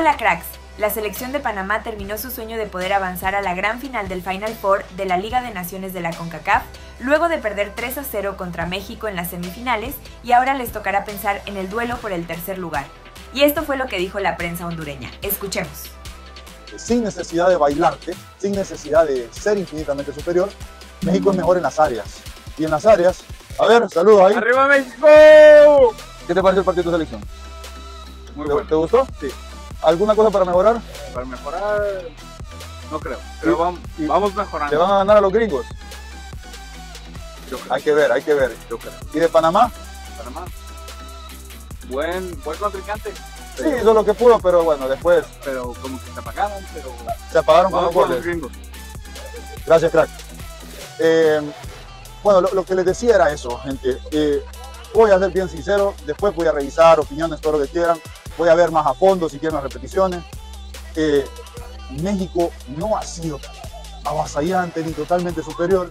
Hola cracks, la selección de Panamá terminó su sueño de poder avanzar a la gran final del Final Four de la Liga de Naciones de la CONCACAF, luego de perder 3-0 contra México en las semifinales, y ahora les tocará pensar en el duelo por el tercer lugar. Y esto fue lo que dijo la prensa hondureña. Escuchemos. Sin necesidad de bailarte, sin necesidad de ser infinitamente superior, México es mejor en las áreas. Y en las áreas, a ver, saludos ahí. ¡Arriba México! ¿Qué te pareció el partido de selección? Muy bueno. ¿Te gustó? Sí. ¿Alguna cosa para mejorar? Para mejorar, no creo. Pero vamos mejorando. ¿Te van a ganar a los gringos? Yo creo. Hay que ver, hay que ver. Yo creo. ¿Y de Panamá? Panamá. Buen contrincante. Sí, hizo lo que pudo, pero bueno, después. Pero como que se apagaron, pero. Se apagaron con los goles. Gracias, crack. Bueno, lo que les decía era eso, gente. Voy a ser bien sincero, después voy a revisar opiniones, todo lo que quieran. Voy a ver más a fondo si quieren las repeticiones. México no ha sido avasallante ni totalmente superior,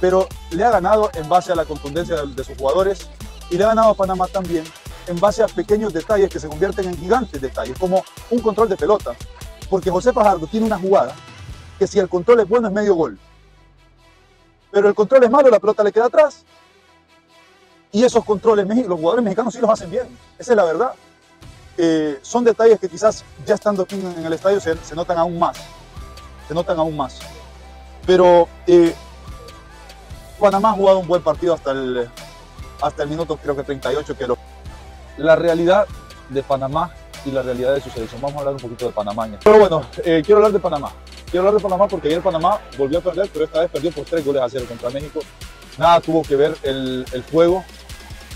pero le ha ganado en base a la contundencia de sus jugadores, y le ha ganado a Panamá también en base a pequeños detalles que se convierten en gigantes detalles, como un control de pelota. Porque José Pajardo tiene una jugada que, si el control es bueno, es medio gol. Pero el control es malo, la pelota le queda atrás. Y esos controles, los jugadores mexicanos sí los hacen bien. Esa es la verdad. Son detalles que quizás ya estando aquí en el estadio se notan aún más. Se notan aún más. Pero Panamá ha jugado un buen partido hasta el minuto, creo que 38. La realidad de Panamá y la realidad de su selección. Vamos a hablar un poquito de Panamá. Pero bueno, quiero hablar de Panamá. Quiero hablar de Panamá porque ayer Panamá volvió a perder, pero esta vez perdió por 3-0 contra México. Nada tuvo que ver el juego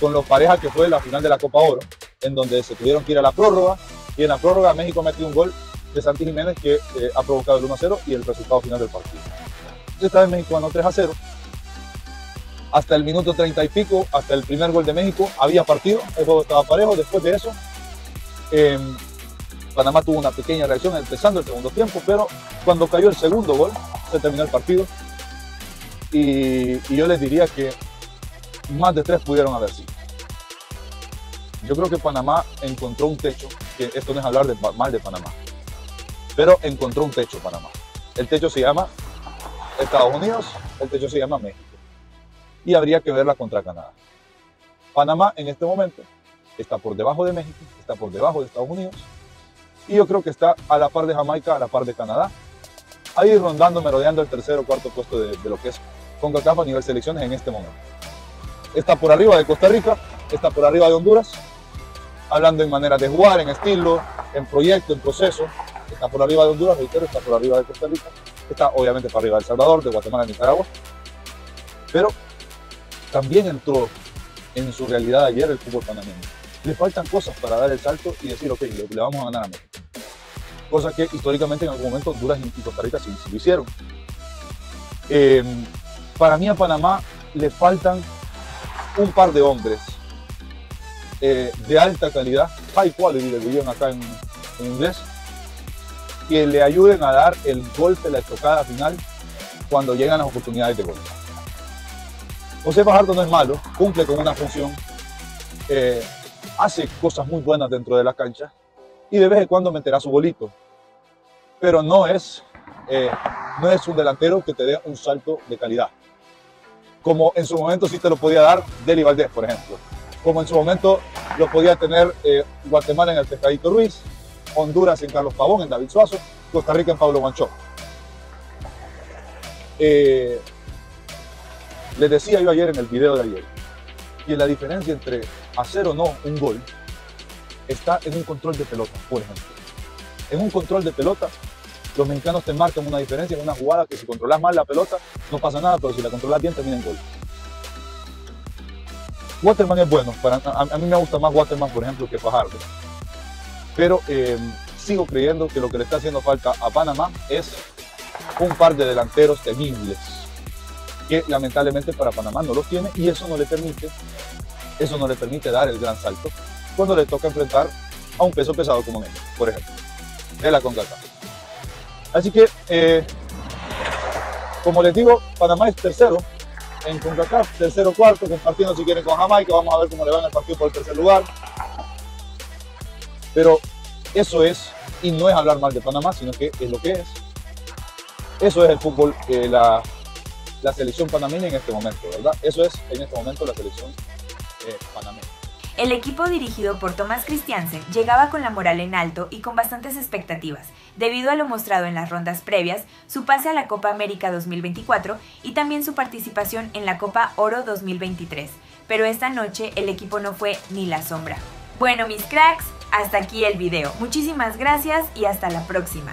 con los parejas que fue la final de la Copa Oro, en donde se tuvieron que ir a la prórroga, y en la prórroga México metió un gol de Santi Jiménez que ha provocado el 1-0 y el resultado final del partido. Esta vez México ganó 3-0. Hasta el minuto 30 y pico, hasta el primer gol de México, había partido, el juego estaba parejo. Después de eso, Panamá tuvo una pequeña reacción empezando el segundo tiempo, pero cuando cayó el segundo gol, se terminó el partido. Y yo les diría que más de 3 pudieron haber sido. Yo creo que Panamá encontró un techo, que esto no es hablar mal de Panamá, pero encontró un techo Panamá. El techo se llama Estados Unidos, el techo se llama México. Y habría que verla contra Canadá. Panamá en este momento está por debajo de México, está por debajo de Estados Unidos, y yo creo que está a la par de Jamaica, a la par de Canadá, ahí rondando, merodeando el tercer o cuarto puesto de lo que es CONCACAF a nivel selecciones en este momento. Está por arriba de Costa Rica, está por arriba de Honduras, hablando en maneras de jugar, en estilo, en proyecto, en proceso. Está por arriba de Honduras, reitero, está por arriba de Costa Rica, está obviamente por arriba de El Salvador, de Guatemala, de Nicaragua. Pero también entró en su realidad ayer el fútbol panameño. Le faltan cosas para dar el salto y decir, ok, le vamos a ganar a México. Cosa que históricamente en algún momento Honduras y Costa Rica sí lo hicieron. Para mí a Panamá le faltan un par de hombres de alta calidad, high quality, le dirían acá en inglés, que le ayuden a dar el golpe, la estocada final cuando llegan las oportunidades de gol. José Pajardo no es malo, cumple con una función, hace cosas muy buenas dentro de la cancha, y de vez en cuando meterá su bolito, pero no es un delantero que te dé un salto de calidad, como en su momento sí te lo podía dar Deli Valdez, por ejemplo, como en su momento lo podía tener Guatemala en el Pescadito Ruiz, Honduras en Carlos Pavón, en David Suazo, Costa Rica en Pablo Guancho. Les decía yo ayer en el video de ayer, que la diferencia entre hacer o no un gol está en un control de pelota, por ejemplo. En un control de pelota, los mexicanos te marcan una diferencia en una jugada que si controlas mal la pelota, no pasa nada, pero si la controlas bien, termina en gol. Waterman es bueno. A mí me gusta más Waterman, por ejemplo, que Pajardo. Pero sigo creyendo que lo que le está haciendo falta a Panamá es un par de delanteros temibles, que lamentablemente para Panamá no los tiene, y eso no le permite dar el gran salto cuando le toca enfrentar a un peso pesado como México, por ejemplo, de la CONCACAF. Así que, como les digo, Panamá es tercero en CONCACAF, tercero, cuarto, compartiendo si quieren con Jamaica. Vamos a ver cómo le van el partido por el tercer lugar. Pero eso es Y no es hablar mal de Panamá, sino que es lo que es. Eso es el fútbol, la selección panameña en este momento, ¿verdad? Eso es en este momento la selección panameña. El equipo dirigido por Thomas Christiansen llegaba con la moral en alto y con bastantes expectativas, debido a lo mostrado en las rondas previas, su pase a la Copa América 2024 y también su participación en la Copa Oro 2023. Pero esta noche el equipo no fue ni la sombra. Bueno, mis cracks, hasta aquí el video. Muchísimas gracias y hasta la próxima.